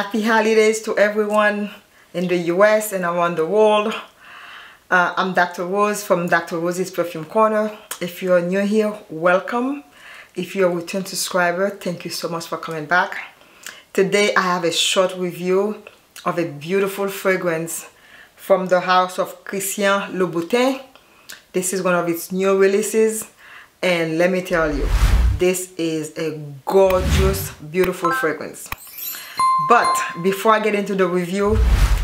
Happy holidays to everyone in the US and around the world. I'm Dr. Rose from Dr. Rose's Perfume Corner. If you're new here, welcome. If you're a return subscriber, thank you so much for coming back. Today I have a short review of a beautiful fragrance from the house of Christian Louboutin. This is one of its new releases, and let me tell you, this is a gorgeous, beautiful fragrance. But before I get into the review,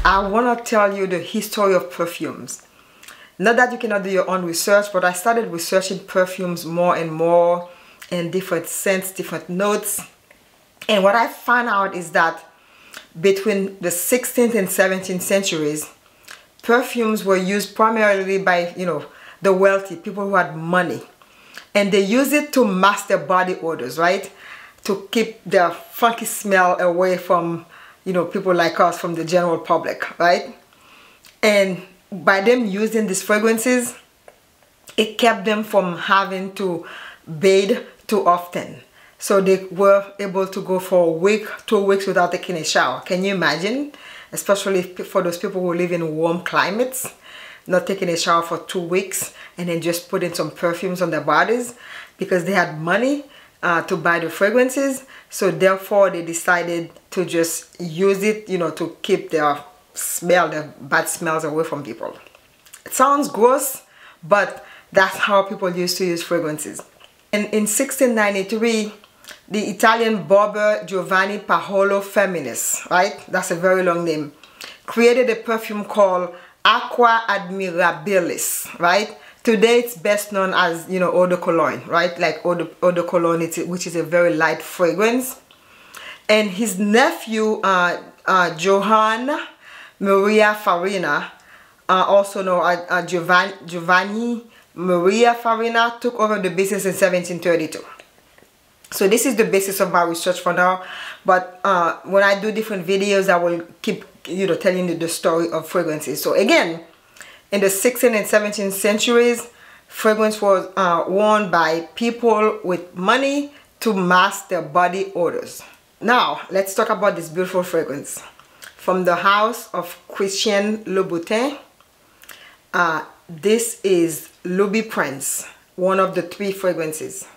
I want to tell you the history of perfumes. Not that you cannot do your own research, but I started researching perfumes more and more, and different scents, different notes. And what I found out is that between the 16th and 17th centuries, perfumes were used primarily by, the wealthy, people who had money. And they used it to mask their body odors, right? To keep their funky smell away from, people like us, from the general public, right? And by them using these fragrances, it kept them from having to bathe too often. So they were able to go for a week, 2 weeks without taking a shower. Can you imagine? Especially for those people who live in warm climates, not taking a shower for 2 weeks and then just putting some perfumes on their bodies because they had money to buy the fragrances. So therefore they decided to just use it, to keep their smell, their bad smells away from people. It sounds gross, but that's how people used to use fragrances. And in 1693, the Italian barber Giovanni Paolo Feminis, right? That's a very long name. Created a perfume called Aqua Admirabilis, right? Today it's best known as, Eau de Cologne, right? Like Eau de Cologne, which is a very light fragrance. And his nephew, Johann Maria Farina, also known as Giovanni Maria Farina, took over the business in 1732. So this is the basis of my research for now, but when I do different videos, I will keep telling you the story of fragrances. So again, in the 16th and 17th centuries, fragrance was worn by people with money to mask their body odors. Now let's talk about this beautiful fragrance from the house of Christian Louboutin. This is Loubiprince, one of the three fragrances.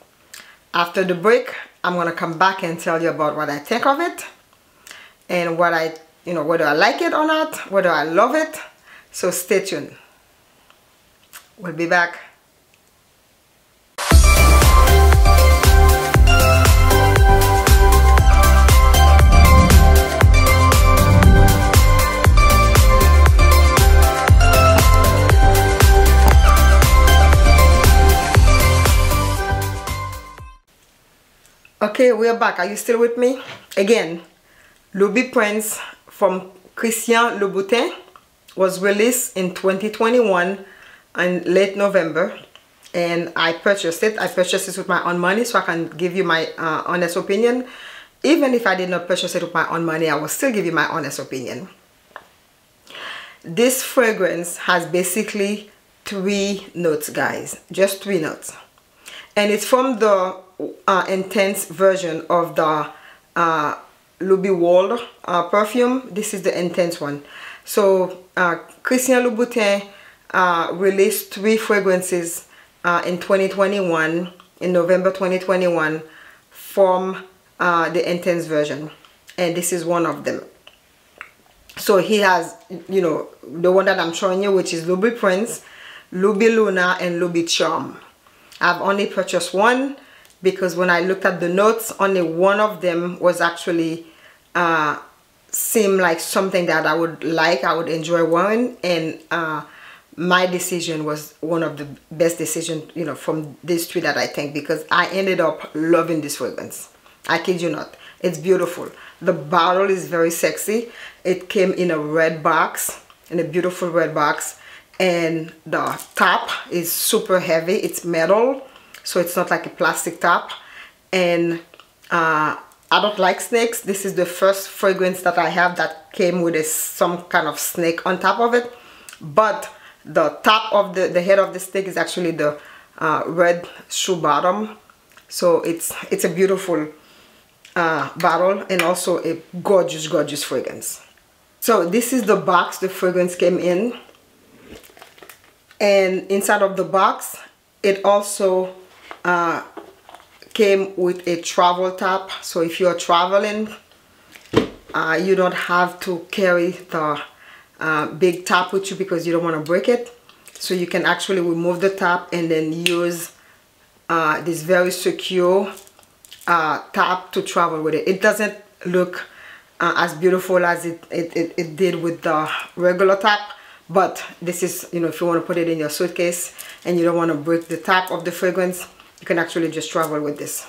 After the break, I'm gonna come back and tell you about what I think of it and what I, whether I like it or not, whether I love it. So stay tuned. We'll be back. Okay, we are back. Are you still with me? Again, Loubiprince from Christian Louboutin was released in 2021 in late November, and I purchased it. I purchased this with my own money, so I can give you my honest opinion. Even if I did not purchase it with my own money, I will still give you my honest opinion. This fragrance has basically three notes, guys. Just three notes. And it's from the intense version of the Loubi World perfume. This is the intense one. So Christian Louboutin released three fragrances in 2021, in November 2021, from the intense version, and this is one of them. So he has, the one that I'm showing you, which is Loubiprince, Loubi Luna, and Loubi Charm. I've only purchased one, because when I looked at the notes, only one of them was actually seemed like something that I would like, I would enjoy wearing, and my decision was one of the best decisions, from these three that I think, because I ended up loving this fragrance. I kid you not. It's beautiful. The bottle is very sexy. It came in a red box, in a beautiful red box, and the top is super heavy. It's metal. So it's not like a plastic top, and I don't like snakes. This is the first fragrance that I have that came with some kind of snake on top of it, but the top of the head of the snake is actually the red shoe bottom. So it's a beautiful bottle, and also a gorgeous, gorgeous fragrance. So this is the box the fragrance came in, and inside of the box it also came with a travel top. So if you're traveling, you don't have to carry the big top with you because you don't want to break it. So you can actually remove the top and then use this very secure top to travel with it. It doesn't look as beautiful as it did with the regular top, but this is, you know, if you want to put it in your suitcase and you don't want to break the top of the fragrance, you can actually just travel with this.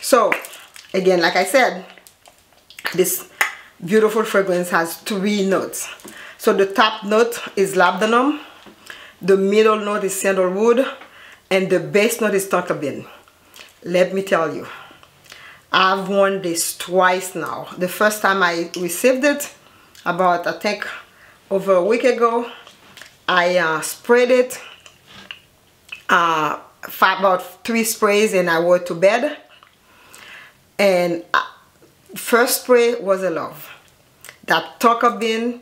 So again, like I said, this beautiful fragrance has 3 notes. So the top note is labdanum, the middle note is sandalwood, and the base note is tonka bean. Let me tell you, I've worn this twice now. The first time I received it, about I think over a week ago, I sprayed it, about 3 sprays, and I wore it to bed. And first spray was a love. That tonka bean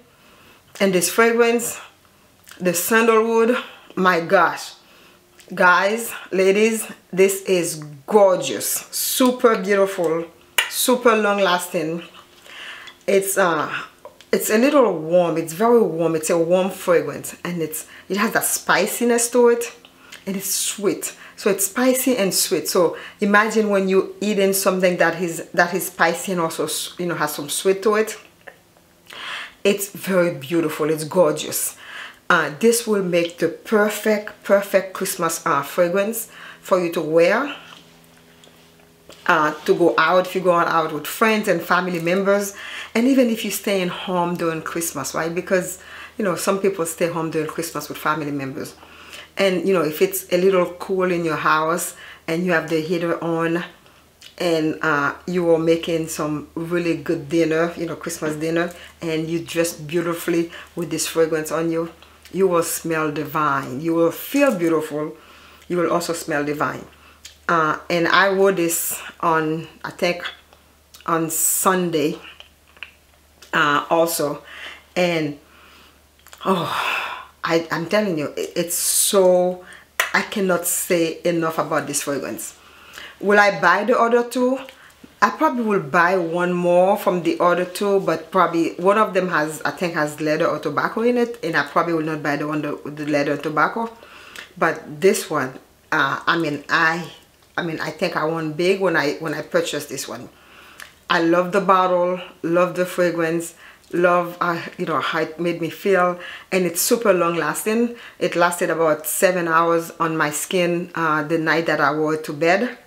and this fragrance, the sandalwood, my gosh. Guys, ladies, this is gorgeous, super beautiful, super long-lasting. It's a little warm. It's very warm. It's a warm fragrance, and it has that spiciness to it, and it's sweet. So it's spicy and sweet. So imagine when you eating something that is spicy and also, you know, has some sweet to it. It's very beautiful. It's gorgeous. This will make the perfect Christmas fragrance for you to wear, to go out, if you go out with friends and family members, and even if you stay in home during Christmas, right? Because, you know, some people stay home during Christmas with family members, and, you know, if it's a little cool in your house and you have the heater on, and you are making some really good dinner, you know, Christmas dinner, and you dress beautifully with this fragrance on you, you will smell divine. You will feel beautiful. You will also smell divine. And I wore this on, I think, on Sunday also. And, oh, I'm telling you, it's so, I cannot say enough about this fragrance. Will I buy the other 2? I probably will buy one more from the other 2, but probably one of them has, I think, has leather or tobacco in it, and I probably will not buy the one with the leather or tobacco. But this one, I think I won big when I purchased this one. I love the bottle, love the fragrance, love you know, how it made me feel, and it's super long lasting. It lasted about 7 hours on my skin the night that I wore it to bed.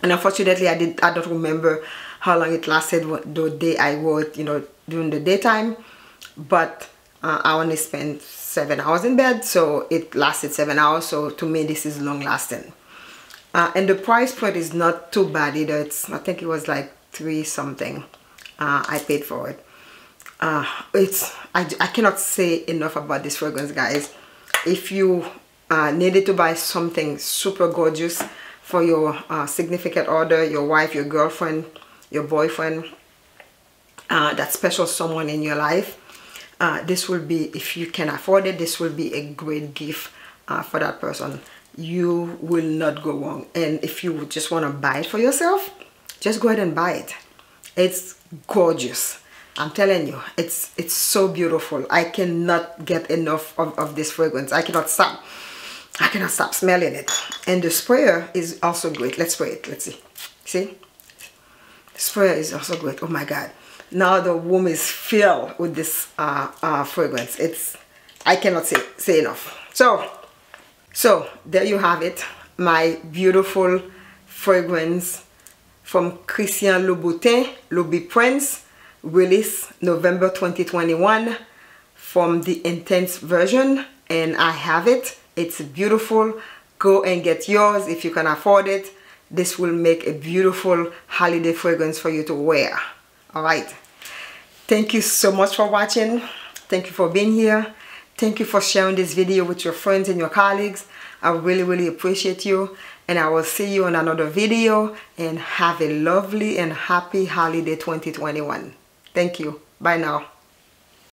And unfortunately, I don't remember how long it lasted the day I wore it, you know, during the daytime. But I only spent 7 hours in bed, so it lasted 7 hours. So to me, this is long lasting. And the price point is not too bad either. It's, I think it was like 3 something I paid for it. I cannot say enough about this fragrance, guys. If you needed to buy something super gorgeous for your significant other, your wife, your girlfriend, your boyfriend, that special someone in your life, this will be, if you can afford it, this will be a great gift for that person. You will not go wrong. And if you just want to buy it for yourself, just go ahead and buy it. It's gorgeous. I'm telling you, it's so beautiful. I cannot get enough of this fragrance. I cannot stop smelling it. And the sprayer is also great. Let's spray it. Let's see. See? The sprayer is also great. Oh my God. Now the room is filled with this fragrance. I cannot say enough. So there you have it. My beautiful fragrance from Christian Louboutin, Loubiprince, released November 2021 from the Intense version. And I have it. It's beautiful. Go and get yours if you can afford it. This will make a beautiful holiday fragrance for you to wear. All right. Thank you so much for watching. Thank you for being here. Thank you for sharing this video with your friends and your colleagues. I really, really appreciate you. and I will see you on another video, and have a lovely and happy holiday 2021. Thank you. Bye now.